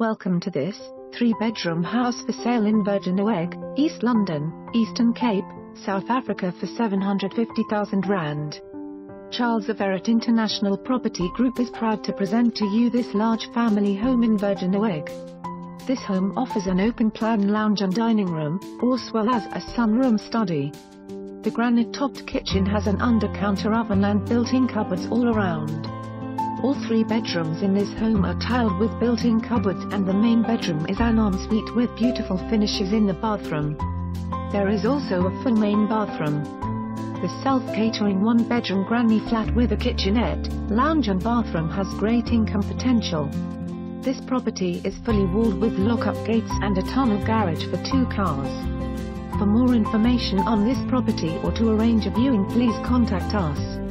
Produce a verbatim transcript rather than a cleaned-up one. Welcome to this three-bedroom house for sale in Vergenoeg, East London, Eastern Cape, South Africa for seven hundred fifty thousand rand. Chas Everitt International Property Group is proud to present to you this large family home in Vergenoeg. This home offers an open-plan lounge and dining room, as well as a sunroom study. The granite-topped kitchen has an under-counter oven and built-in cupboards all around. All three bedrooms in this home are tiled with built-in cupboards, and the main bedroom is an ensuite with beautiful finishes in the bathroom. There is also a full main bathroom. The self-catering one-bedroom granny flat with a kitchenette, lounge and bathroom has great income potential. This property is fully walled with lock-up gates and a tunnel garage for two cars. For more information on this property or to arrange a viewing, please contact us.